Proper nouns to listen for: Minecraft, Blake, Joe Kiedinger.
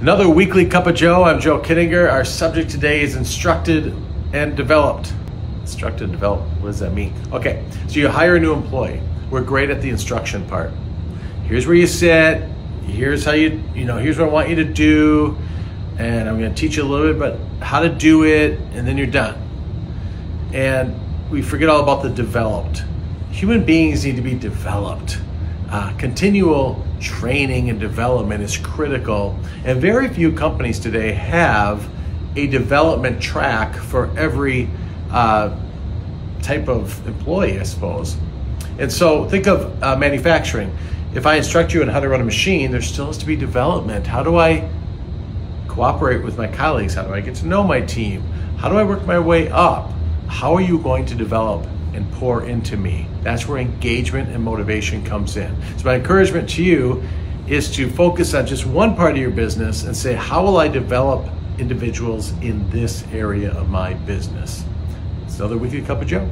Another weekly cup of Joe. I'm Joe Kiedinger. Our subject today is instructed and developed. Instructed and developed, what does that mean? Okay, so you hire a new employee. We're great at the instruction part. Here's where you sit. Here's how here's what I want you to do. And I'm gonna teach you a little bit about how to do it, and then you're done. And we forget all about the developed. Human beings need to be developed. Continual training and development is critical. And very few companies today have a development track for every type of employee, I suppose. And so think of manufacturing. If I instruct you on how to run a machine, there still has to be development. How do I cooperate with my colleagues? How do I get to know my team? How do I work my way up? How are you going to develop and pour into me? That's where engagement and motivation comes in. So my encouragement to you is to focus on just one part of your business and say, how will I develop individuals in this area of my business? It's another weekly cup of Joe.